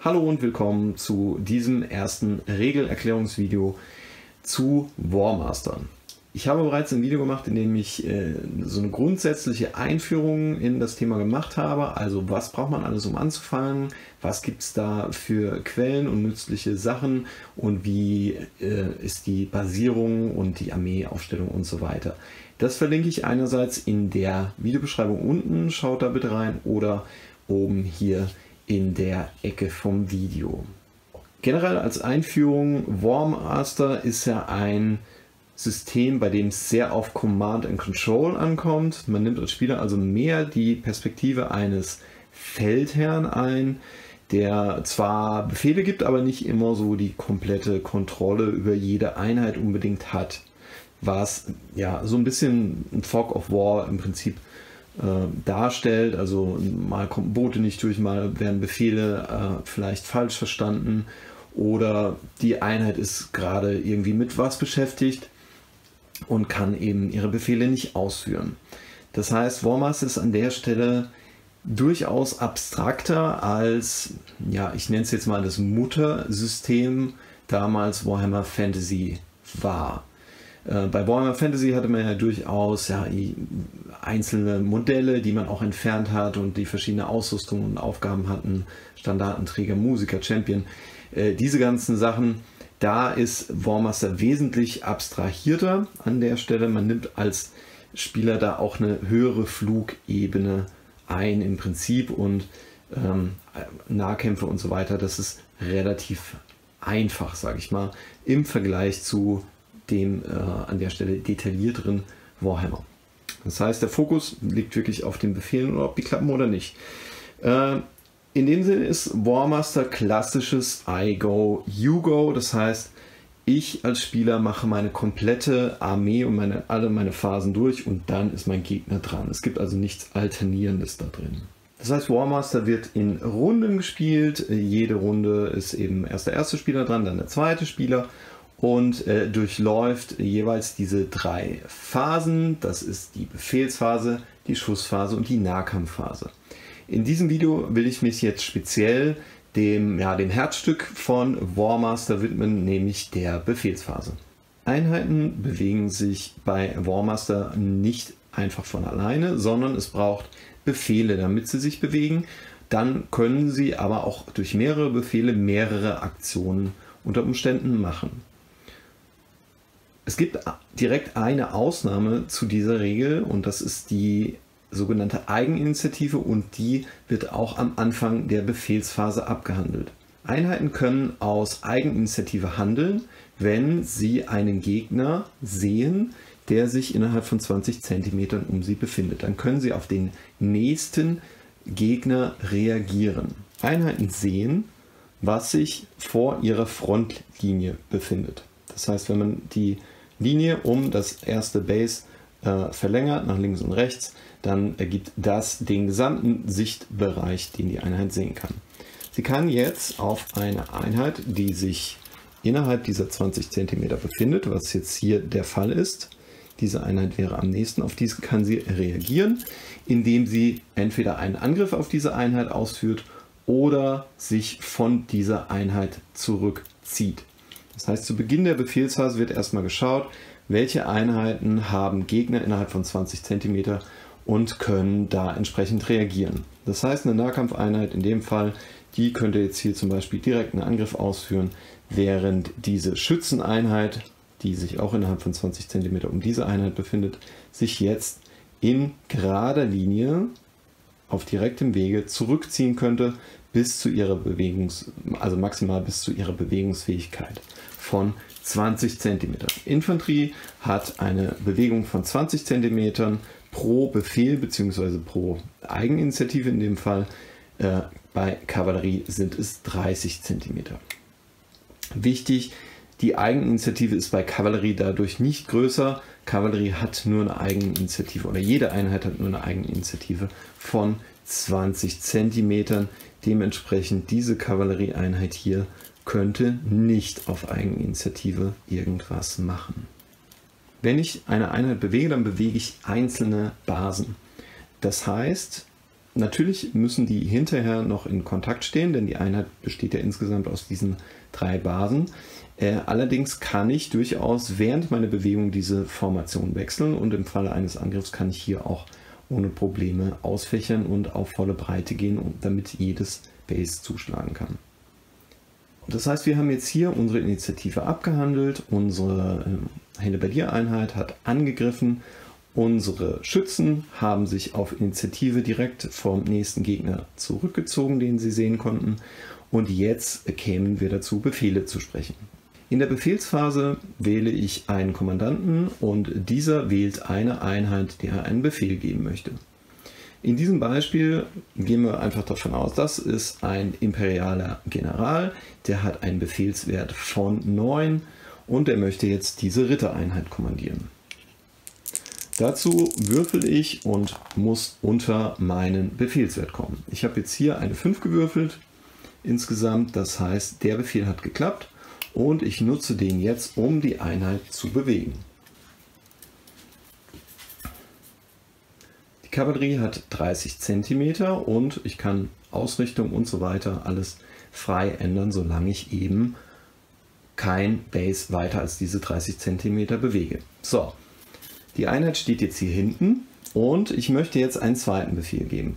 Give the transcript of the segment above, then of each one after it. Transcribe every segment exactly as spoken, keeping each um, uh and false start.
Hallo und willkommen zu diesem ersten Regelerklärungsvideo zu Warmaster. Ich habe bereits ein Video gemacht, in dem ich äh, so eine grundsätzliche Einführung in das Thema gemacht habe. Also was braucht man alles, um anzufangen? Was gibt es da für Quellen und nützliche Sachen? Und wie äh, ist die Basierung und die Armeeaufstellung und so weiter? Das verlinke ich einerseits in der Videobeschreibung unten. Schaut da bitte rein oder oben hier in der Ecke vom Video. Generell als Einführung, Warmaster ist ja ein System, bei dem es sehr auf Command and Control ankommt. Man nimmt als Spieler also mehr die Perspektive eines Feldherrn ein, der zwar Befehle gibt, aber nicht immer so die komplette Kontrolle über jede Einheit unbedingt hat, was ja so ein bisschen ein Fog of War im Prinzip äh, darstellt. Also mal kommen Boote nicht durch, mal werden Befehle äh, vielleicht falsch verstanden oder die Einheit ist gerade irgendwie mit was beschäftigt und kann eben ihre Befehle nicht ausführen. Das heißt, Warmaster ist an der Stelle durchaus abstrakter als, ja, ich nenne es jetzt mal das Muttersystem damals Warhammer Fantasy war. Äh, bei Warhammer Fantasy hatte man ja durchaus ja, einzelne Modelle, die man auch entfernt hat und die verschiedene Ausrüstungen und Aufgaben hatten, Standartenträger, Musiker, Champion, äh, diese ganzen Sachen. Da ist Warmaster wesentlich abstrahierter an der Stelle. Man nimmt als Spieler da auch eine höhere Flugebene ein im Prinzip und ähm, Nahkämpfe und so weiter. Das ist relativ einfach, sage ich mal, im Vergleich zu dem äh, an der Stelle detaillierteren Warhammer. Das heißt, der Fokus liegt wirklich auf den Befehlen oder ob die klappen oder nicht. Äh, In dem Sinne ist Warmaster klassisches I go, you go. Das heißt, ich als Spieler mache meine komplette Armee und meine, alle meine Phasen durch und dann ist mein Gegner dran. Es gibt also nichts Alternierendes da drin. Das heißt, Warmaster wird in Runden gespielt. Jede Runde ist eben erst der erste Spieler dran, dann der zweite Spieler und äh, durchläuft jeweils diese drei Phasen. Das ist die Befehlsphase, die Schussphase und die Nahkampfphase. In diesem Video will ich mich jetzt speziell dem, ja, dem Herzstück von Warmaster widmen, nämlich der Befehlsphase. Einheiten bewegen sich bei Warmaster nicht einfach von alleine, sondern es braucht Befehle, damit sie sich bewegen. Dann können sie aber auch durch mehrere Befehle mehrere Aktionen unter Umständen machen. Es gibt direkt eine Ausnahme zu dieser Regel und das ist die sogenannte Eigeninitiative und die wird auch am Anfang der Befehlsphase abgehandelt. Einheiten können aus Eigeninitiative handeln, wenn sie einen Gegner sehen, der sich innerhalb von zwanzig Zentimetern um sie befindet. Dann können sie auf den nächsten Gegner reagieren. Einheiten sehen, was sich vor ihrer Frontlinie befindet. Das heißt, wenn man die Linie um das erste Base äh, verlängert, nach links und rechts, dann ergibt das den gesamten Sichtbereich, den die Einheit sehen kann. Sie kann jetzt auf eine Einheit, die sich innerhalb dieser zwanzig Zentimeter befindet, was jetzt hier der Fall ist, diese Einheit wäre am nächsten, auf diese kann sie reagieren, indem sie entweder einen Angriff auf diese Einheit ausführt oder sich von dieser Einheit zurückzieht. Das heißt, zu Beginn der Befehlsphase wird erstmal geschaut, welche Einheiten haben Gegner innerhalb von zwanzig Zentimeter und können da entsprechend reagieren. Das heißt, eine Nahkampfeinheit in dem Fall, die könnte jetzt hier zum Beispiel direkt einen Angriff ausführen, während diese Schützeneinheit, die sich auch innerhalb von zwanzig Zentimeter um diese Einheit befindet, sich jetzt in gerader Linie auf direktem Wege zurückziehen könnte bis zu ihrer Bewegungs-, also maximal bis zu ihrer Bewegungsfähigkeit von zwanzig Zentimeter. Infanterie hat eine Bewegung von zwanzig Zentimetern pro Befehl bzw. pro Eigeninitiative in dem Fall, äh, bei Kavallerie sind es dreißig Zentimeter. Wichtig, die Eigeninitiative ist bei Kavallerie dadurch nicht größer. Kavallerie hat nur eine Eigeninitiative oder jede Einheit hat nur eine Eigeninitiative von zwanzig Zentimetern. Dementsprechend diese Kavallerieeinheit hier könnte nicht auf Eigeninitiative irgendwas machen. Wenn ich eine Einheit bewege, dann bewege ich einzelne Basen. Das heißt, natürlich müssen die hinterher noch in Kontakt stehen, denn die Einheit besteht ja insgesamt aus diesen drei Basen. Äh, allerdings kann ich durchaus während meiner Bewegung diese Formation wechseln und im Falle eines Angriffs kann ich hier auch ohne Probleme ausfächern und auf volle Breite gehen, damit jedes Base zuschlagen kann. Das heißt, wir haben jetzt hier unsere Initiative abgehandelt, unsere äh, Hellebadier-Einheit hat angegriffen, unsere Schützen haben sich auf Initiative direkt vom nächsten Gegner zurückgezogen, den sie sehen konnten, und jetzt kämen wir dazu, Befehle zu sprechen. In der Befehlsphase wähle ich einen Kommandanten und dieser wählt eine Einheit, der er einen Befehl geben möchte. In diesem Beispiel gehen wir einfach davon aus, das ist ein imperialer General, der hat einen Befehlswert von neun und der möchte jetzt diese Rittereinheit kommandieren. Dazu würfel ich und muss unter meinen Befehlswert kommen. Ich habe jetzt hier eine fünf gewürfelt insgesamt, das heißt, der Befehl hat geklappt. Und ich nutze den jetzt, um die Einheit zu bewegen. Die Kavallerie hat dreißig Zentimeter und ich kann Ausrichtung und so weiter alles frei ändern, solange ich eben kein Base weiter als diese dreißig Zentimeter bewege. So, die Einheit steht jetzt hier hinten und ich möchte jetzt einen zweiten Befehl geben.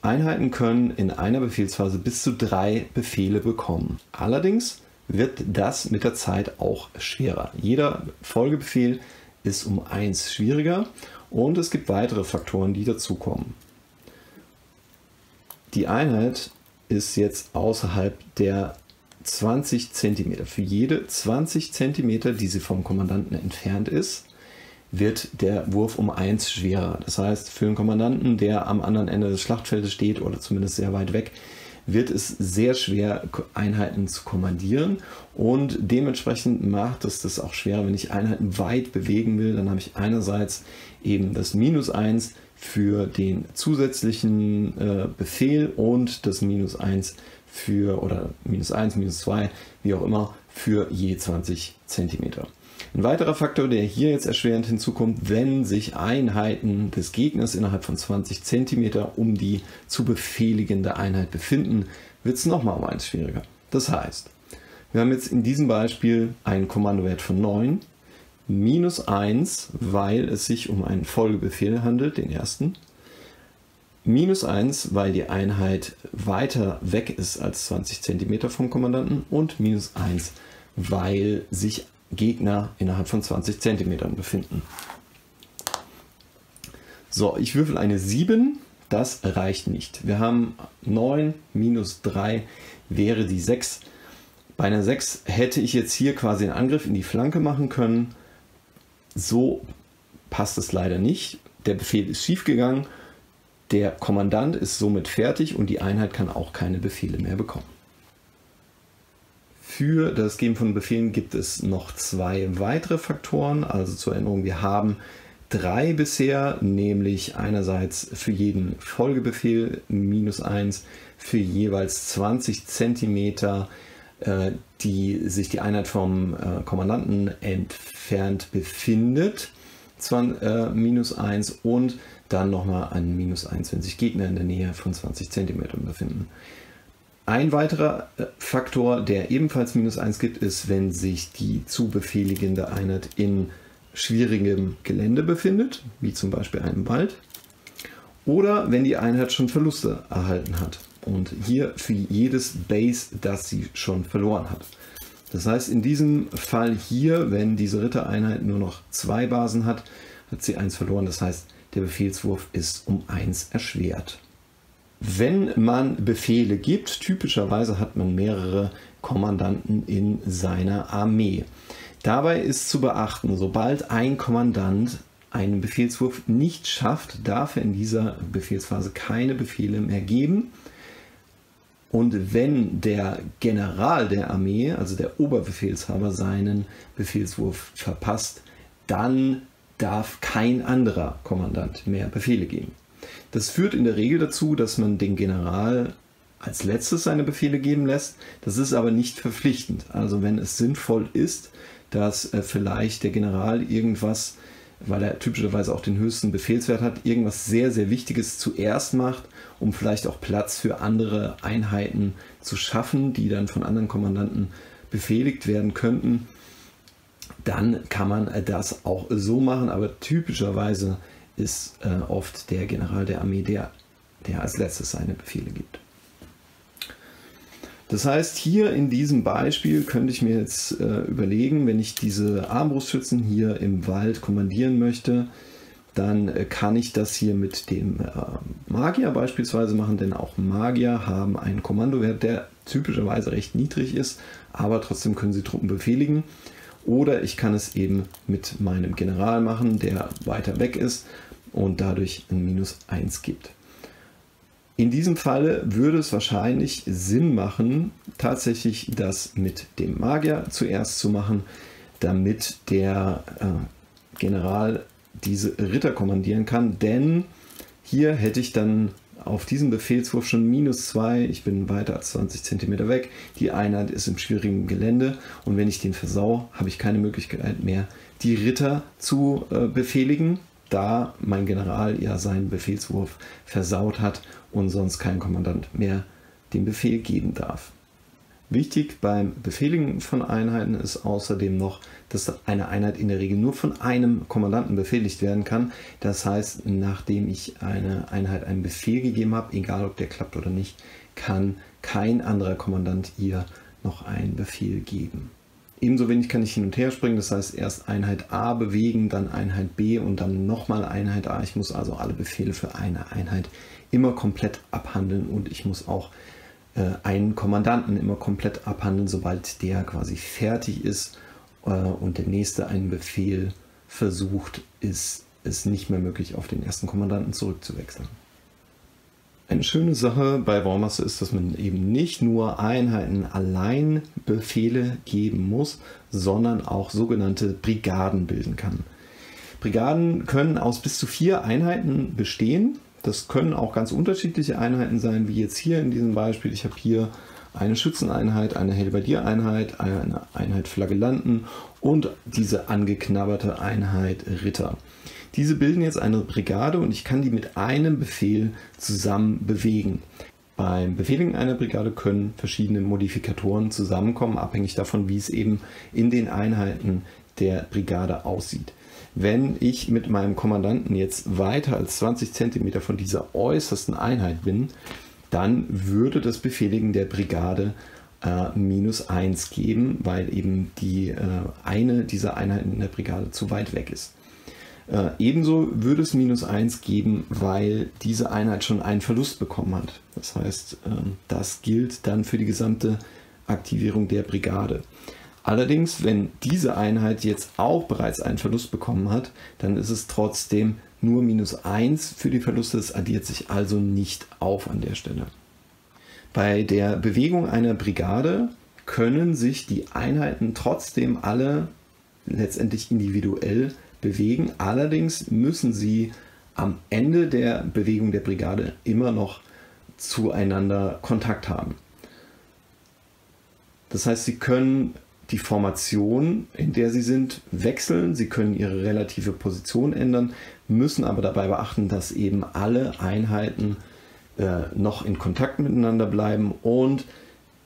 Einheiten können in einer Befehlsphase bis zu drei Befehle bekommen. Allerdings wird das mit der Zeit auch schwerer. Jeder Folgebefehl ist um eins schwieriger und es gibt weitere Faktoren, die dazukommen. Die Einheit ist jetzt außerhalb der zwanzig Zentimeter. Für jede zwanzig Zentimeter, die sie vom Kommandanten entfernt ist, wird der Wurf um eins schwerer. Das heißt, für einen Kommandanten, der am anderen Ende des Schlachtfeldes steht oder zumindest sehr weit weg, wird es sehr schwer, Einheiten zu kommandieren, und dementsprechend macht es das auch schwer, wenn ich Einheiten weit bewegen will. Dann habe ich einerseits eben das Minus eins für den zusätzlichen äh, Befehl und das Minus eins für, oder Minus eins, Minus zwei, wie auch immer, für je zwanzig Zentimeter. Ein weiterer Faktor, der hier jetzt erschwerend hinzukommt: wenn sich Einheiten des Gegners innerhalb von zwanzig Zentimeter um die zu befehligende Einheit befinden, wird es nochmal um eins schwieriger. Das heißt, wir haben jetzt in diesem Beispiel einen Kommandowert von neun, minus eins, weil es sich um einen Folgebefehl handelt, den ersten, minus eins, weil die Einheit weiter weg ist als zwanzig Zentimeter vom Kommandanten, und minus eins, weil sich Gegner innerhalb von zwanzig Zentimetern befinden. So, ich würfel eine sieben, das reicht nicht. Wir haben neun minus drei wäre die sechs. Bei einer sechs hätte ich jetzt hier quasi einen Angriff in die Flanke machen können. So passt es leider nicht. Der Befehl ist schief gegangen. Der Kommandant ist somit fertig und die Einheit kann auch keine Befehle mehr bekommen. Für das Geben von Befehlen gibt es noch zwei weitere Faktoren, also zur Erinnerung, wir haben drei bisher, nämlich einerseits für jeden Folgebefehl minus eins, für jeweils zwanzig Zentimeter, äh, die sich die Einheit vom äh, Kommandanten entfernt befindet, zwar, äh, minus eins, und dann nochmal ein minus eins, wenn sich Gegner in der Nähe von zwanzig Zentimeter befinden. Ein weiterer Faktor, der ebenfalls minus eins gibt, ist, wenn sich die zu befehligende Einheit in schwierigem Gelände befindet, wie zum Beispiel einem Wald, oder wenn die Einheit schon Verluste erhalten hat. Und hier für jedes Base, das sie schon verloren hat. Das heißt, in diesem Fall hier, wenn diese Rittereinheit nur noch zwei Basen hat, hat sie eins verloren. Das heißt, der Befehlswurf ist um eins erschwert. Wenn man Befehle gibt, typischerweise hat man mehrere Kommandanten in seiner Armee. Dabei ist zu beachten, sobald ein Kommandant einen Befehlswurf nicht schafft, darf er in dieser Befehlsphase keine Befehle mehr geben. Und wenn der General der Armee, also der Oberbefehlshaber, seinen Befehlswurf verpasst, dann darf kein anderer Kommandant mehr Befehle geben. Das führt in der Regel dazu, dass man den General als letztes seine Befehle geben lässt. Das ist aber nicht verpflichtend. Also wenn es sinnvoll ist, dass äh, vielleicht der General irgendwas, weil er typischerweise auch den höchsten Befehlswert hat, irgendwas sehr, sehr Wichtiges zuerst macht, um vielleicht auch Platz für andere Einheiten zu schaffen, die dann von anderen Kommandanten befehligt werden könnten. Dann kann man das auch so machen, aber typischerweise ist äh, oft der General der Armee, der, der als letztes seine Befehle gibt. Das heißt, hier in diesem Beispiel könnte ich mir jetzt äh, überlegen, wenn ich diese Armbrustschützen hier im Wald kommandieren möchte, dann äh, kann ich das hier mit dem äh, Magier beispielsweise machen, denn auch Magier haben einen Kommandowert, der typischerweise recht niedrig ist, aber trotzdem können sie Truppen befehligen. Oder ich kann es eben mit meinem General machen, der weiter weg ist und dadurch ein Minus eins gibt. In diesem Falle würde es wahrscheinlich Sinn machen, tatsächlich das mit dem Magier zuerst zu machen, damit der äh, General diese Ritter kommandieren kann. Denn hier hätte ich dann auf diesem Befehlswurf schon minus zwei, ich bin weiter als zwanzig Zentimeter weg, die Einheit ist im schwierigen Gelände und wenn ich den versau, habe ich keine Möglichkeit mehr, die Ritter zu äh, befehligen, da mein General ja seinen Befehlswurf versaut hat und sonst kein Kommandant mehr den Befehl geben darf. Wichtig beim Befehligen von Einheiten ist außerdem noch, dass eine Einheit in der Regel nur von einem Kommandanten befehligt werden kann. Das heißt, nachdem ich einer Einheit einen Befehl gegeben habe, egal ob der klappt oder nicht, kann kein anderer Kommandant ihr noch einen Befehl geben. Ebenso wenig kann ich hin und her springen, das heißt erst Einheit A bewegen, dann Einheit B und dann nochmal Einheit A. Ich muss also alle Befehle für eine Einheit immer komplett abhandeln und ich muss auch äh, einen Kommandanten immer komplett abhandeln, sobald der quasi fertig ist äh, und der nächste einen Befehl versucht, ist es nicht mehr möglich, auf den ersten Kommandanten zurückzuwechseln. Eine schöne Sache bei Warmaster ist, dass man eben nicht nur Einheiten allein Befehle geben muss, sondern auch sogenannte Brigaden bilden kann. Brigaden können aus bis zu vier Einheiten bestehen. Das können auch ganz unterschiedliche Einheiten sein, wie jetzt hier in diesem Beispiel. Ich habe hier eine Schützeneinheit, eine Helberdiereinheit, eine Einheit Flagellanten und diese angeknabberte Einheit Ritter. Diese bilden jetzt eine Brigade und ich kann die mit einem Befehl zusammen bewegen. Beim Befehligen einer Brigade können verschiedene Modifikatoren zusammenkommen, abhängig davon, wie es eben in den Einheiten der Brigade aussieht. Wenn ich mit meinem Kommandanten jetzt weiter als zwanzig Zentimeter von dieser äußersten Einheit bin, dann würde das Befehligen der Brigade äh, minus eins geben, weil eben die äh, eine dieser Einheiten in der Brigade zu weit weg ist. Äh, ebenso würde es minus eins geben, weil diese Einheit schon einen Verlust bekommen hat. Das heißt, äh, das gilt dann für die gesamte Aktivierung der Brigade. Allerdings, wenn diese Einheit jetzt auch bereits einen Verlust bekommen hat, dann ist es trotzdem nur minus eins für die Verluste. Es addiert sich also nicht auf an der Stelle. Bei der Bewegung einer Brigade können sich die Einheiten trotzdem alle letztendlich individuell bewegen. Allerdings müssen sie am Ende der Bewegung der Brigade immer noch zueinander Kontakt haben. Das heißt, sie können die Formation, in der sie sind, wechseln. Sie können ihre relative Position ändern, müssen aber dabei beachten, dass eben alle Einheiten äh, noch in Kontakt miteinander bleiben und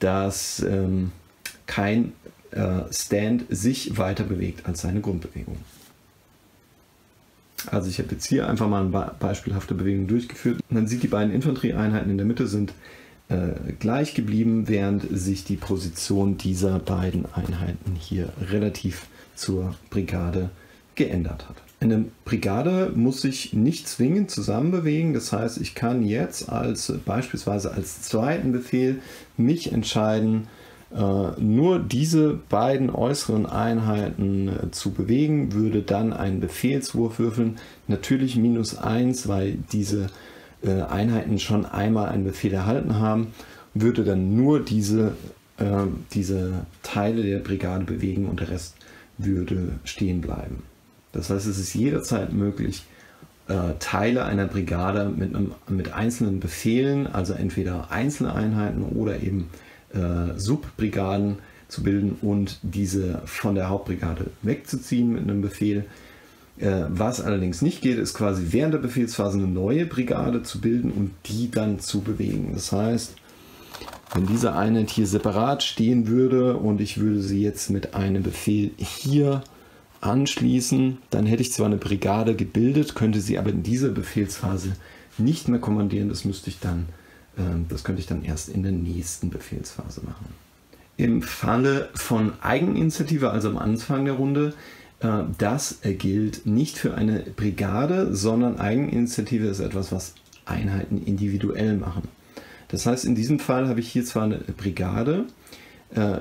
dass ähm, kein äh, Stand sich weiter bewegt als seine Grundbewegung. Also ich habe jetzt hier einfach mal eine beispielhafte Bewegung durchgeführt. Man sieht, die beiden Infanterieeinheiten in der Mitte sind äh, gleich geblieben, während sich die Position dieser beiden Einheiten hier relativ zur Brigade geändert hat. Eine Brigade muss sich nicht zwingend zusammen bewegen. Das heißt, ich kann jetzt als beispielsweise als zweiten Befehl mich entscheiden, nur diese beiden äußeren Einheiten zu bewegen, würde dann einen Befehlswurf würfeln. Natürlich minus eins, weil diese Einheiten schon einmal einen Befehl erhalten haben, würde dann nur diese, äh, diese Teile der Brigade bewegen und der Rest würde stehen bleiben. Das heißt, es ist jederzeit möglich, äh, Teile einer Brigade mit, einem, mit einzelnen Befehlen, also entweder einzelne Einheiten oder eben Äh, Subbrigaden zu bilden und diese von der Hauptbrigade wegzuziehen mit einem Befehl. Was allerdings nicht geht, ist quasi während der Befehlsphase eine neue Brigade zu bilden und die dann zu bewegen. Das heißt, wenn diese Einheit hier separat stehen würde und ich würde sie jetzt mit einem Befehl hier anschließen, dann hätte ich zwar eine Brigade gebildet, könnte sie aber in dieser Befehlsphase nicht mehr kommandieren. Das müsste ich dann, das könnte ich dann erst in der nächsten Befehlsphase machen. Im Falle von Eigeninitiative, also am Anfang der Runde, das gilt nicht für eine Brigade, sondern Eigeninitiative ist etwas, was Einheiten individuell machen. Das heißt, in diesem Fall habe ich hier zwar eine Brigade,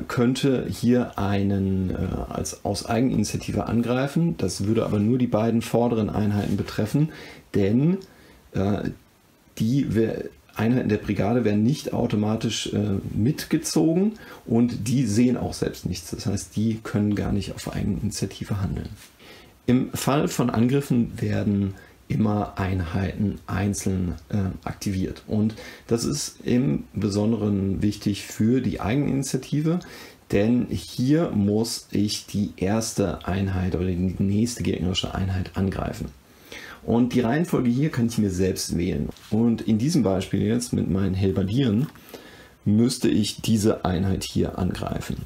könnte hier einen als aus Eigeninitiative angreifen, das würde aber nur die beiden vorderen Einheiten betreffen, denn die Einheiten der Brigade werden nicht automatisch äh, mitgezogen und die sehen auch selbst nichts. Das heißt, die können gar nicht auf Eigeninitiative handeln. Im Fall von Angriffen werden immer Einheiten einzeln äh, aktiviert. Und das ist im Besonderen wichtig für die Eigeninitiative, denn hier muss ich die erste Einheit oder die nächste gegnerische Einheit angreifen. Und die Reihenfolge hier kann ich mir selbst wählen. Und in diesem Beispiel jetzt mit meinen Helbardieren müsste ich diese Einheit hier angreifen.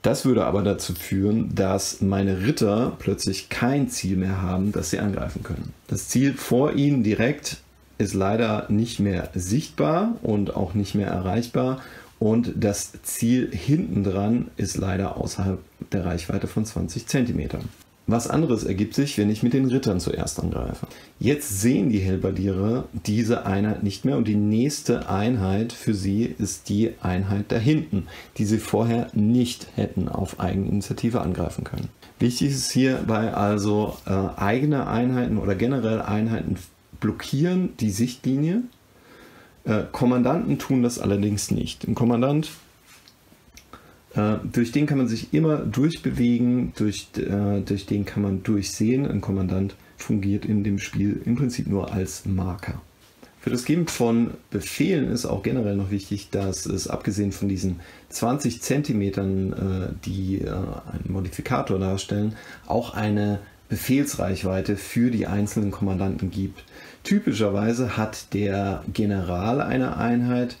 Das würde aber dazu führen, dass meine Ritter plötzlich kein Ziel mehr haben, das sie angreifen können. Das Ziel vor ihnen direkt ist leider nicht mehr sichtbar und auch nicht mehr erreichbar. Und das Ziel hinten dran ist leider außerhalb der Reichweite von zwanzig Zentimetern. Was anderes ergibt sich, wenn ich mit den Rittern zuerst angreife. Jetzt sehen die Helbardiere diese Einheit nicht mehr und die nächste Einheit für sie ist die Einheit da hinten, die sie vorher nicht hätten auf Eigeninitiative angreifen können. Wichtig ist hierbei also äh, eigene Einheiten oder generell Einheiten blockieren die Sichtlinie. Äh, Kommandanten tun das allerdings nicht. Ein Kommandant, durch den kann man sich immer durchbewegen, durch, äh, durch den kann man durchsehen. Ein Kommandant fungiert in dem Spiel im Prinzip nur als Marker. Für das Geben von Befehlen ist auch generell noch wichtig, dass es abgesehen von diesen zwanzig Zentimetern, äh, die äh, einen Modifikator darstellen, auch eine Befehlsreichweite für die einzelnen Kommandanten gibt. Typischerweise hat der General einer Einheit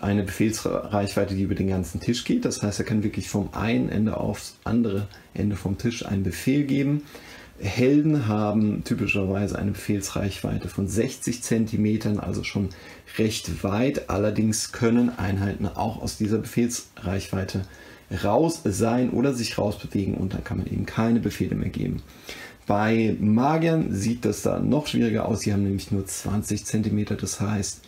eine Befehlsreichweite, die über den ganzen Tisch geht. Das heißt, er kann wirklich vom einen Ende aufs andere Ende vom Tisch einen Befehl geben. Helden haben typischerweise eine Befehlsreichweite von sechzig Zentimetern, also schon recht weit. Allerdings können Einheiten auch aus dieser Befehlsreichweite raus sein oder sich rausbewegen und dann kann man eben keine Befehle mehr geben. Bei Magiern sieht das da noch schwieriger aus. Sie haben nämlich nur zwanzig Zentimeter, das heißt,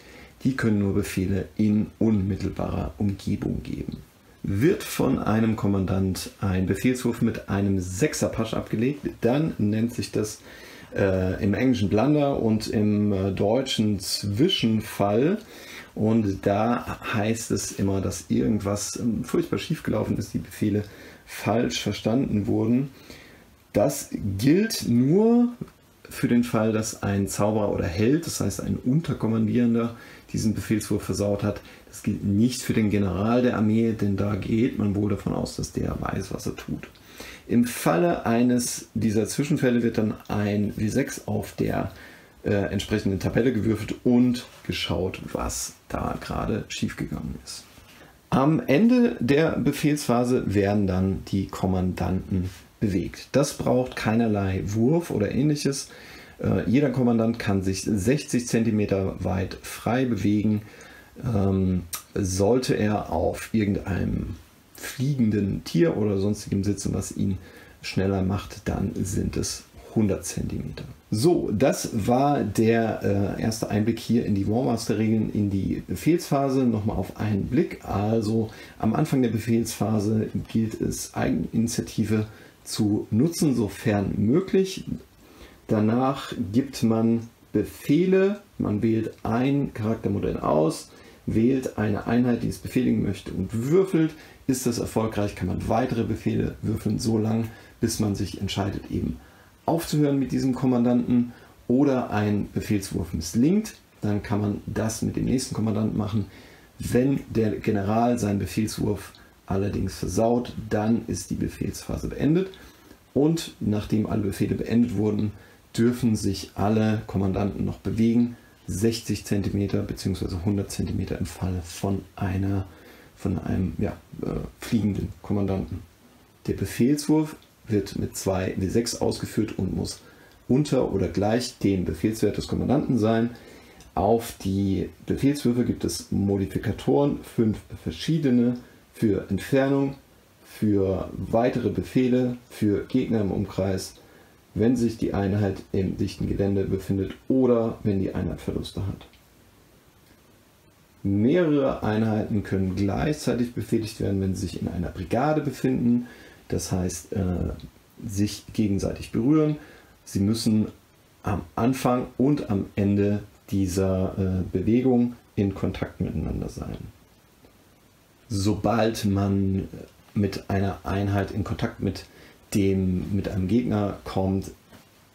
die können nur Befehle in unmittelbarer Umgebung geben. Wird von einem Kommandant ein Befehlswurf mit einem Sechser-Pasch abgelegt, dann nennt sich das äh, im Englischen Blunder und im äh, Deutschen Zwischenfall. Und da heißt es immer, dass irgendwas äh, furchtbar schiefgelaufen ist, die Befehle falsch verstanden wurden. Das gilt nur für den Fall, dass ein Zauberer oder Held, das heißt ein Unterkommandierender, diesen Befehlswurf versaut hat. Das gilt nicht für den General der Armee, denn da geht man wohl davon aus, dass der weiß, was er tut. Im Falle eines dieser Zwischenfälle wird dann ein W sechs auf der äh, entsprechenden Tabelle gewürfelt und geschaut, was da gerade schiefgegangen ist. Am Ende der Befehlsphase werden dann die Kommandanten bewegt. Das braucht keinerlei Wurf oder ähnliches. Äh, jeder Kommandant kann sich sechzig Zentimeter weit frei bewegen. Ähm, sollte er auf irgendeinem fliegenden Tier oder sonstigem sitzen, was ihn schneller macht, dann sind es hundert Zentimeter. So, das war der äh, erste Einblick hier in die Warmaster-Regeln, in die Befehlsphase. Nochmal auf einen Blick. Also am Anfang der Befehlsphase gilt es, Eigeninitiative zu nutzen, sofern möglich. Danach gibt man Befehle, man wählt ein Charaktermodell aus, wählt eine Einheit, die es befehligen möchte und würfelt. Ist das erfolgreich, kann man weitere Befehle würfeln, so lange, bis man sich entscheidet, eben aufzuhören mit diesem Kommandanten oder ein Befehlswurf misslingt. Dann kann man das mit dem nächsten Kommandanten machen. Wenn der General seinen Befehlswurf allerdings versaut, dann ist die Befehlsphase beendet. Und nachdem alle Befehle beendet wurden, dürfen sich alle Kommandanten noch bewegen, sechzig Zentimeter bzw. hundert Zentimeter im Falle von, einer, von einem ja, äh, fliegenden Kommandanten. Der Befehlswurf wird mit zwei W sechs ausgeführt und muss unter oder gleich dem Befehlswert des Kommandanten sein. Auf die Befehlswürfe gibt es Modifikatoren, fünf verschiedene, für Entfernung, für weitere Befehle, für Gegner im Umkreis, wenn sich die Einheit im dichten Gelände befindet oder wenn die Einheit Verluste hat. Mehrere Einheiten können gleichzeitig befehligt werden, wenn sie sich in einer Brigade befinden, das heißt, äh, sich gegenseitig berühren. Sie müssen am Anfang und am Ende dieser äh, Bewegung in Kontakt miteinander sein. Sobald man mit einer Einheit in Kontakt mit dem mit einem Gegner kommt,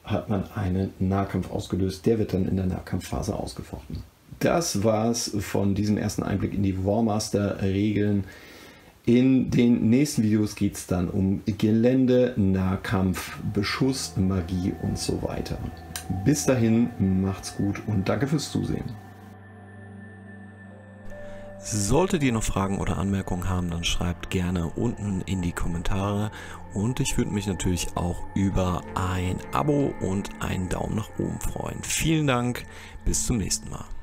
hat man einen Nahkampf ausgelöst. Der wird dann in der Nahkampfphase ausgefochten. Das war's von diesem ersten Einblick in die Warmaster-Regeln. In den nächsten Videos geht es dann um Gelände, Nahkampf, Beschuss, Magie und so weiter. Bis dahin, macht's gut und danke fürs Zusehen. Solltet ihr noch Fragen oder Anmerkungen haben, dann schreibt gerne unten in die Kommentare und ich würde mich natürlich auch über ein Abo und einen Daumen nach oben freuen. Vielen Dank, bis zum nächsten Mal.